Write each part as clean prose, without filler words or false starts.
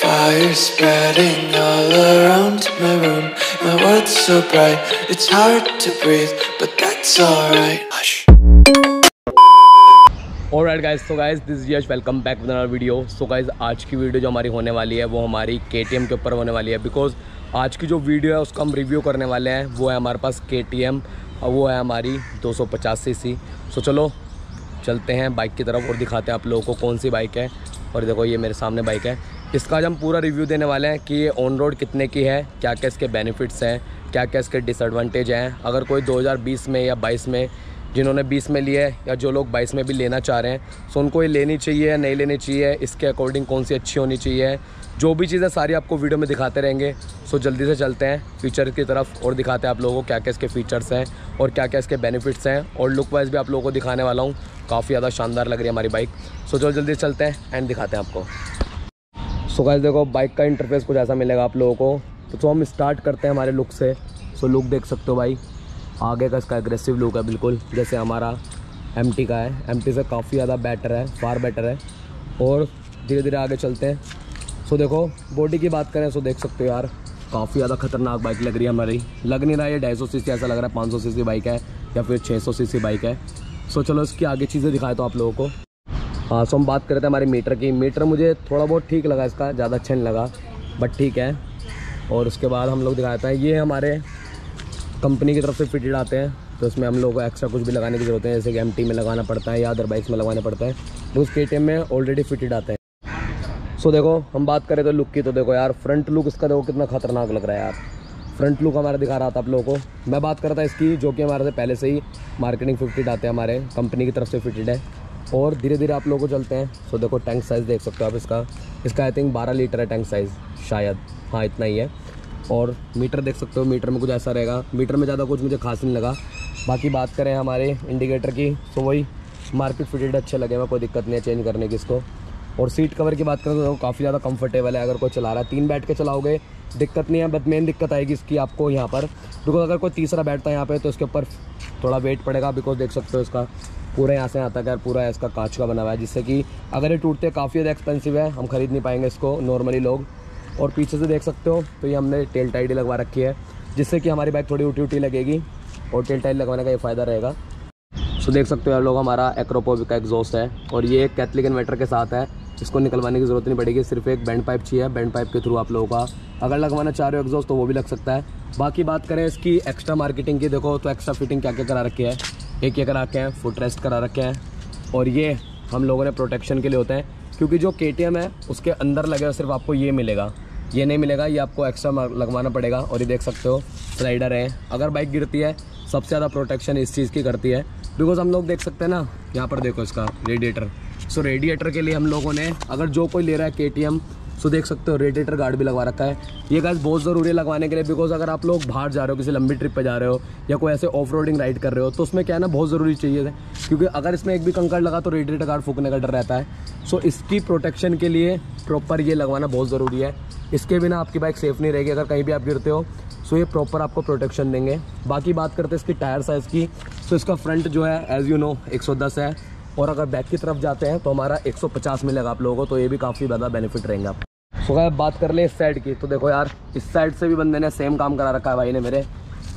Fire spreading all around my room. My world's so bright, it's hard to breathe, but that's alright. Alright guys, so guys this is Yash, welcome back with another video. So guys आज की video जो हमारी होने वाली है वो हमारी KTM के ऊपर होने वाली है, बिकॉज आज की जो वीडियो है उसका हम रिव्यू करने वाले हैं। वो है हमारे पास KTM और वो है हमारी 250cc। सो चलो चलते हैं बाइक की तरफ और दिखाते हैं आप लोगों को कौन सी बाइक है। और देखो ये मेरे सामने बाइक है, इसका आज हम पूरा रिव्यू देने वाले हैं कि ये ऑन रोड कितने की है, क्या क्या इसके बेनिफिट्स हैं, क्या क्या इसके डिसएडवांटेज हैं। अगर कोई 2020 में या 22 में, जिन्होंने 20 में लिए या जो लोग 22 में भी लेना चाह रहे हैं, सो उनको ये लेनी चाहिए या नहीं लेनी चाहिए, इसके अकॉर्डिंग कौन सी अच्छी होनी चाहिए, जो भी चीज़ें सारी आपको वीडियो में दिखाते रहेंगे। सो जल्दी से चलते हैं फीचर की तरफ और दिखाते हैं आप लोगों को क्या क्या इसके फ़ीचर्स हैं और क्या क्या इसके बेनिफिट्स हैं। और लुक वाइज भी आप लोगों को दिखाने वाला हूँ, काफ़ी ज़्यादा शानदार लग रही है हमारी बाइक। सो चलो जल्दी से चलते हैं एंड दिखाते हैं आपको। सो गाइस देखो बाइक का इंटरफेस कुछ ऐसा मिलेगा आप लोगों को। तो हम स्टार्ट करते हैं हमारे लुक से। सो लुक देख सकते हो भाई, आगे का इसका एग्रेसिव लुक है, बिल्कुल जैसे हमारा MT का है। MT से काफ़ी ज़्यादा बेटर है, फार बेटर है। और धीरे धीरे आगे चलते हैं। सो देखो बॉडी की बात करें, सो देख सकते हो यार काफ़ी ज़्यादा खतरनाक बाइक लग रही है हमारी। लग नहीं रहा है ये 250cc, ऐसा लग रहा है 500cc बाइक है या फिर 600cc बाइक है। सो चलो इसकी आगे चीज़ें दिखाए तो आप लोगों को। हाँ सो हम बात कर रहे थे हमारे मीटर की। मीटर मुझे थोड़ा बहुत ठीक लगा, इसका ज़्यादा अच्छा नहीं लगा बट ठीक है। और उसके बाद हम लोग दिखाते हैं, ये हमारे कंपनी की तरफ से फिटेड आते हैं तो इसमें हम लोग को एक्स्ट्रा कुछ भी लगाने की ज़रूरत है, जैसे कि MT में लगाना पड़ता है या अदर बाइक्स में लगाना पड़ता है, तो उस KTM में ऑलरेडी फिटेड आते हैं। सो देखो हम बात करें तो लुक की, तो देखो यार फ्रंट लुक इसका देखो कितना खतरनाक लग रहा है यार। फ्रंट लुक हमारा दिखा रहा था आप लोगों को। मैं बात कर रहा था इसकी, जो कि हमारे से पहले से ही मार्केटिंग फिटेड आते हैं, हमारे कंपनी की तरफ से फिटेड है। और धीरे धीरे आप लोगों को चलते हैं। सो देखो टैंक साइज़ देख सकते हो आप इसका। आई थिंक 12 लीटर है टैंक साइज़ शायद, हाँ इतना ही है। और मीटर देख सकते हो, मीटर में कुछ ऐसा रहेगा। मीटर में ज़्यादा कुछ मुझे खास नहीं लगा। बाकी बात करें हमारे इंडिकेटर की, तो वही मार्केट फिटेड अच्छे लगे, मैं कोई दिक्कत नहीं है चेंज करने की इसको। और सीट कवर की बात करें तो काफ़ी ज़्यादा कंफर्टेबल है। अगर कोई चला रहा है 3 बैठ के चलाओगे दिक्कत नहीं है, बट मेन दिक्कत आएगी इसकी आपको यहाँ पर, बिकॉज अगर कोई तीसरा बैठता है यहाँ पर तो इसके ऊपर थोड़ा वेट पड़ेगा। बिकॉज देख सकते हो इसका पूरा यहाँ से आता है यार, पूरा इसका कांच का बना हुआ है, जिससे कि अगर ये टूटते काफ़ी ज़्यादा एक्सपेंसिव है, हम खरीद नहीं पाएंगे इसको नॉर्मली लोग। और पीछे से देख सकते हो तो ये हमने टेल टाइट लगवा रखी है, जिससे कि हमारी बाइक थोड़ी उठी उठी लगेगी और टेल टाइट लगवाने का ये फ़ायदा रहेगा। सो देख सकते हो आप लोग हमारा एक्रोपोविक का एग्जॉस्ट है और ये कैथलिक इन्वर्टर के साथ है, इसको निकलवाने की ज़रूरत नहीं पड़ेगी, सिर्फ एक बैंड पाइप चाहिए। बैंड पाइप के थ्रू आप लोगों का अगर लगवाना चाह रहे हो एग्जॉस्ट तो वो भी लग सकता है। बाकी बात करें इसकी एक्स्ट्रा मार्केटिंग की, देखो तो एक्स्ट्रा फिटिंग क्या क्या करा रखी है। एक ये करा रखे हैं, फुट रेस्ट करा रखे हैं, और ये हम लोगों ने प्रोटेक्शन के लिए होते हैं, क्योंकि जो KTM है उसके अंदर लगे सिर्फ आपको ये मिलेगा, ये नहीं मिलेगा, ये आपको एक्स्ट्रा लगवाना पड़ेगा। और ये देख सकते हो स्लाइडर है, अगर बाइक गिरती है सबसे ज़्यादा प्रोटेक्शन इस चीज़ की करती है। बिकॉज हम लोग देख सकते हैं ना यहाँ पर, देखो इसका रेडिएटर। सो रेडिएटर के लिए हम लोगों ने, अगर जो कोई ले रहा है KTM, सो देख सकते हो रेडिएटर गार्ड भी लगवा रखा है। ये गाइस बहुत ज़रूरी है लगाने के लिए, बिकॉज अगर आप लोग बाहर जा रहे हो, किसी लंबी ट्रिप पे जा रहे हो या कोई ऐसे ऑफ रोडिंग राइड कर रहे हो, तो उसमें क्या है ना बहुत ज़रूरी चाहिए था, क्योंकि अगर इसमें एक भी कंकड़ लगा तो रेडिएटर गार्ड फूकने का डर रहता है। सो इसकी प्रोटेक्शन के लिए प्रॉपर ये लगवाना बहुत ज़रूरी है, इसके बिना आपकी बाइक सेफ़ नहीं रहेगी अगर कहीं भी आप गिरते हो। सो ये प्रॉपर आपको प्रोटेक्शन देंगे। बाकी बात करते हैं इसकी टायर साइज़ की। सो इसका फ्रंट जो है एज़ यू नो 110 है, और अगर बैक की तरफ जाते हैं तो हमारा 150 में लगा आप लोगों को, तो ये भी काफ़ी ज़्यादा बेनिफिट रहेंगे आप। सो गाइस बात कर ले इस साइड की, तो देखो यार इस साइड से भी बंदे ने सेम काम करा रखा है भाई ने मेरे।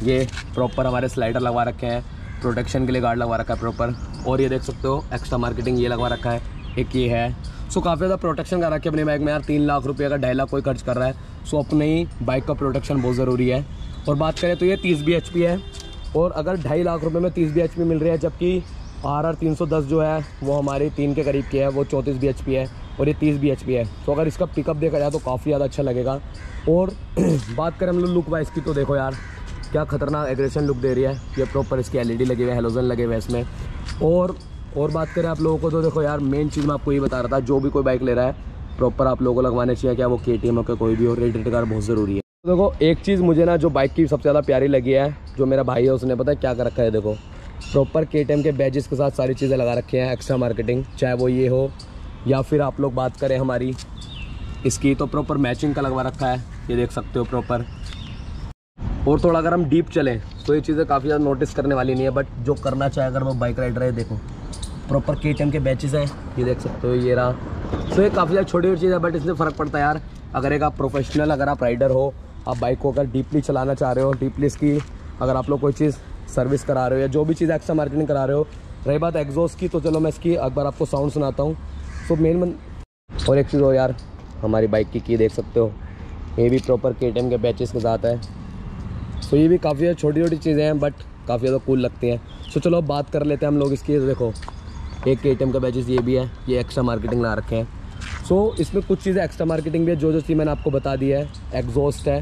ये प्रॉपर हमारे स्लाइडर लगवा रखे हैं, प्रोटेक्शन के लिए गार्ड लगवा रखा है प्रॉपर। और ये देख सकते हो एक्स्ट्रा मार्केटिंग ये लगवा रखा है, एक ये है। सो काफ़ी ज़्यादा प्रोटेक्शन करा रखी है अपनी बाइक में यार। 3 लाख रुपये का 2.5 लाख कोई खर्च कर रहा है, सो अपनी बाइक का प्रोटेक्शन बहुत ज़रूरी है। और बात करें तो ये 30 bhp है, और अगर 2.5 लाख रुपये में 30 bhp मिल रही है, जबकि RR 310 जो है वो हमारे 3 के करीब की है, वो 34 bhp है और ये 30 bhp है। तो अगर इसका पिकअप देखा जाए तो काफ़ी ज़्यादा अच्छा लगेगा। और बात करें हम लोग लुक वाइज की, तो देखो यार क्या खतरनाक एग्रेशन लुक दे रही है। ये प्रॉपर इसके LED लगे हुए हैं, हेलोजन लगे हुए हैं इसमें। और बात करें आप लोगों को, तो देखो यार मेन चीज़ मैं आपको ये बता रहा था, जो भी कोई बाइक ले रहा है प्रॉपर आप लोगों को लगवाना चाहिए, क्या वो KTM हो के कोई भी हो, रेडिएटर गार्ड बहुत ज़रूरी है। देखो एक चीज़ मुझे ना जो बाइक की सबसे ज़्यादा प्यारी लगी है, जो मेरा भाई है उसने पता है क्या कर रखा है। देखो प्रॉपर KTM के बैजेस के साथ सारी चीज़ें लगा रखी हैं, एक्स्ट्रा मार्केटिंग, चाहे वो ये हो या फिर आप लोग बात करें हमारी इसकी, तो प्रॉपर मैचिंग का लगवा रखा है, ये देख सकते हो प्रॉपर। और थोड़ा अगर हम डीप चलें तो ये चीज़ें काफ़ी ज़्यादा नोटिस करने वाली नहीं है, बट जो करना चाहे अगर वो बाइक राइडर है, देखो प्रॉपर KTM के बैचेस हैं, ये देख सकते हो ये रहा। तो ये काफ़ी ज़्यादा छोटी चीज़ है बट इसमें फ़र्क पड़ता है यार। अगर एक आप प्रोफेशनल अगर आप राइडर हो, आप बाइक को अगर डीपली चलाना चाह रहे हो, डीपली इसकी अगर आप लोग कोई चीज़ सर्विस करा रहे हो या जो भी चीज़ एक्स्ट्रा मार्केटिंग करा रहे हो। रही बात एग्जॉस्ट की, तो चलो मैं इसकी एक बार आपको साउंड सुनाता हूँ। सो मेन और एक चीज़ हो यार, हमारी बाइक की देख सकते हो ये भी प्रॉपर KTM के बैचेस के साथ है। सो ये भी काफ़ी ज़्यादा छोटी छोटी चीज़ें हैं बट काफ़ी ज़्यादा कूल लगती हैं। सो चलो अब बात कर लेते हैं हम लोग इसकी। देखो एक KTM का बैचेस ये भी है, ये एक्स्ट्रा मार्केटिंग ला रखे हैं। सो इसमें कुछ चीज़ें एक्स्ट्रा मार्केटिंग भी है, जो जो चीज़ मैंने आपको बता दी है। एग्जॉस्ट है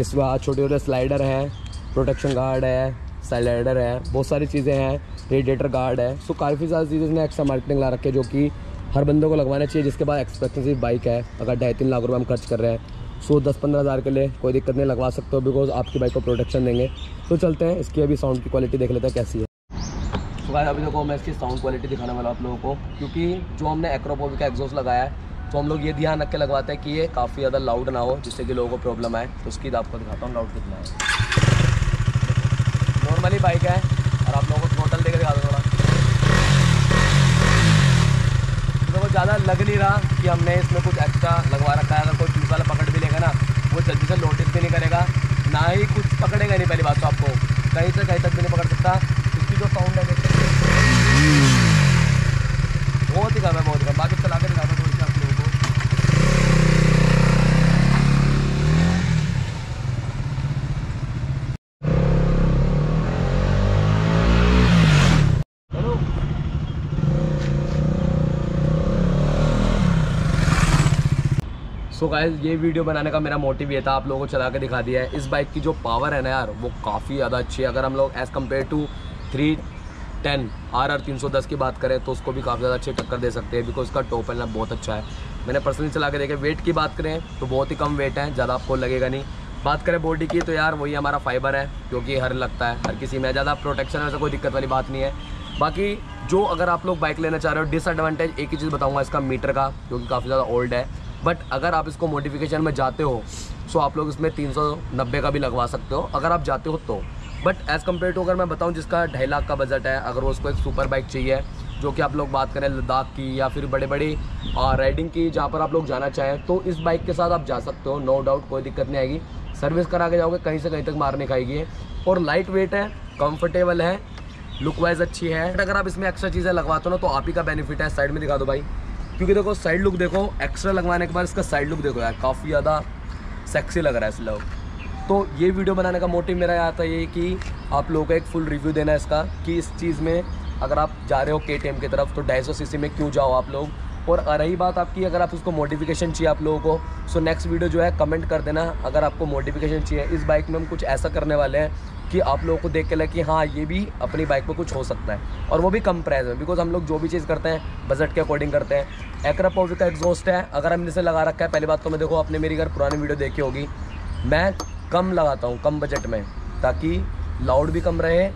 इसमें, छोटे छोटे स्लाइडर हैं, प्रोटेक्शन गार्ड है, स्लाइडर है, बहुत सारी चीज़ें हैं, रेडिएटर गार्ड है। सो काफ़ी सारी चीज़ें इसमें एक्स्ट्रा मार्केटिंग ला रखी है, जो कि हर बंदे को लगवाना चाहिए जिसके पास एक्सपेंसिव बाइक है। अगर 2-3 लाख रुपये हम खर्च कर रहे हैं, सो 10-15 हज़ार के लिए कोई दिक्कत नहीं, लगवा सकते हो, बिकॉज आपकी बाइक को प्रोटेक्शन देंगे। तो चलते हैं इसकी अभी साउंड की क्वालिटी देख लेते हैं कैसी है। अभी देखो मैं इसकी साउंड क्वालिटी दिखाने वाला आप लोगों को, क्योंकि जो हमने Akrapovic का एग्जॉस्ट लगाया है तो हम लोग ये ध्यान रख के लगवाते हैं कि ये काफ़ी ज़्यादा लाउड ना हो, जिससे कि लोगों को प्रॉब्लम आए। तो उसकी आपको दिखाता हूँ लाउड कितना है। नॉर्मली बाइक है और आप लोगों को टोटल देकर दिखा दो थोड़ा। तो ज़्यादा लग नहीं रहा कि हमने इसमें कुछ एक्स्ट्रा लगवा रखा है। अगर कोई ट्यूब वाला पकड़ भी लेगा ना, वो जल्दी से नोटिस भी नहीं करेगा, ना ही कुछ पकड़ेगा नहीं। पहली बात तो आपको कहीं से कहीं तक भी नहीं पकड़ सकता। इसकी जो साउंड है बहुत ही कम है, बहुत कम। बाकी चला के दिखाता हूँ आप लोगों को। सो गाइस ये वीडियो बनाने का मेरा मोटिव ये था, आप लोगों को चला के दिखा दिया है। इस बाइक की जो पावर है ना यार, वो काफ़ी ज़्यादा अच्छी है। अगर हम लोग एज़ कम्पेयर टू 310 RR 310 की बात करें तो उसको भी काफ़ी ज़्यादा अच्छी टक्कर दे सकते हैं, बिकॉज उसका टॉप एंड बहुत अच्छा है। मैंने पर्सनली चला के देखे। वेट की बात करें तो बहुत ही कम वेट है, ज़्यादा आपको लगेगा नहीं। बात करें बॉडी की तो यार वही हमारा फाइबर है, क्योंकि हर लगता है हर किसी में, ज़्यादा प्रोटेक्शन ऐसा कोई दिक्कत वाली बात नहीं है। बाकी जो अगर आप लोग बाइक लेना चाह रहे हो, डिसएडवांटेज एक ही चीज़ बताऊँगा इसका, मीटर का, क्योंकि काफ़ी ज़्यादा ओल्ड है। बट अगर आप इसको मॉडिफिकेशन में जाते हो सो आप लोग इसमें 390 का भी लगवा सकते हो अगर आप जाते हो तो। बट एज़ कम्पेयर टू अगर मैं बताऊं जिसका 2.5 लाख का बजट है, अगर उसको एक सुपर बाइक चाहिए, जो कि आप लोग बात करें लद्दाख की या फिर बड़े बड़े राइडिंग की, जहां पर आप लोग जाना चाहें, तो इस बाइक के साथ आप जा सकते हो। नो डाउट कोई दिक्कत नहीं आएगी। सर्विस करा के जाओगे कहीं से कहीं तक मारने खाएगी। और लाइट वेट है, कम्फर्टेबल है, लुक वाइज अच्छी है। बट अगर आप इसमें एक्स्ट्रा चीज़ें लगवाते हो ना तो आप ही का बेनिफिट है। साइड में दिखा दो भाई, क्योंकि देखो साइड लुक देखो, एक्स्ट्रा लगवाने के बाद इसका साइड लुक देखो यार, काफ़ी ज़्यादा सेक्सी लग रहा है इस लोग। तो ये वीडियो बनाने का मोटिव मेरा यहाँ था ये कि आप लोगों को एक फुल रिव्यू देना है इसका, कि इस चीज़ में अगर आप जा रहे हो KTM की तरफ तो 250 सीसी में क्यों जाओ आप लोग। और रही बात आपकी, अगर आप उसको मॉडिफिकेशन चाहिए आप लोगों को, सो नेक्स्ट वीडियो जो है कमेंट कर देना अगर आपको मॉडिफिकेशन चाहिए। इस बाइक में हम कुछ ऐसा करने वाले हैं कि आप लोगों को देख के लगे कि हाँ ये भी अपनी बाइक पर कुछ हो सकता है, और वो भी कम प्राइस में, बिकॉज हम लोग जो भी चीज़ करते हैं बजट के अकॉर्डिंग करते हैं। Akrapovic का एग्जॉस्ट है, अगर हमने इसे लगा रखा है। पहली बात तो मैं देखो, आपने मेरी अगर पुरानी वीडियो देखी होगी, मैं कम लगाता हूँ कम बजट में, ताकि लाउड भी कम रहे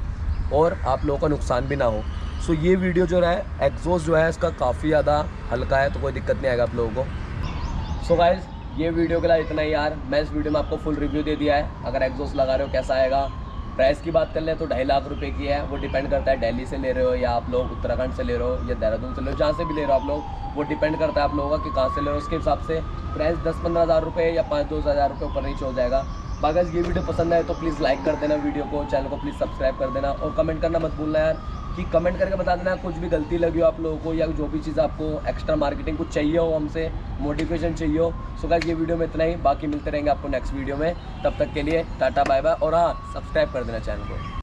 और आप लोगों का नुकसान भी ना हो। सो ये वीडियो जो है एग्जॉस्ट जो है इसका काफ़ी ज़्यादा हल्का है, तो कोई दिक्कत नहीं आएगा आप लोगों को। सो गाइस ये वीडियो के लिए इतना ही यार। मैं इस वीडियो में आपको फुल रिव्यू दे दिया है। अगर एग्जॉस्ट लगा रहे हो कैसा आएगा, प्राइस की बात कर ले तो 2.5 लाख रुपए की है। वो डिपेंड करता है दिल्ली से ले रहे हो या आप लोग उत्तराखंड से ले रहे हो या देहरादून से ले रहे हो, जहाँ से भी ले रहे हो आप लोग। वो डिपेंड करता है आप लोगों का कि कहाँ से ले रहे हो, उसके हिसाब से प्राइस 10-15 हज़ार रुपये या 5-2 हज़ार रुपये ऊपर नीचे हो जाएगा। बाकी अगर ये वीडियो पसंद आए तो प्लीज़ लाइक कर देना वीडियो को, चैनल को प्लीज़ सब्सक्राइब कर देना, और कमेंट करना मत भूलना यार, कि कमेंट करके बता देना कुछ भी गलती लगी हो आप लोगों को, या जो भी चीज़ आपको एक्स्ट्रा मार्केटिंग कुछ चाहिए हो हमसे, मोटिवेशन चाहिए हो। सो गाइस ये वीडियो में इतना ही, बाकी मिलते रहेंगे आपको नेक्स्ट वीडियो में। तब तक के लिए टाटा बाय बाय, और हाँ सब्सक्राइब कर देना चैनल को।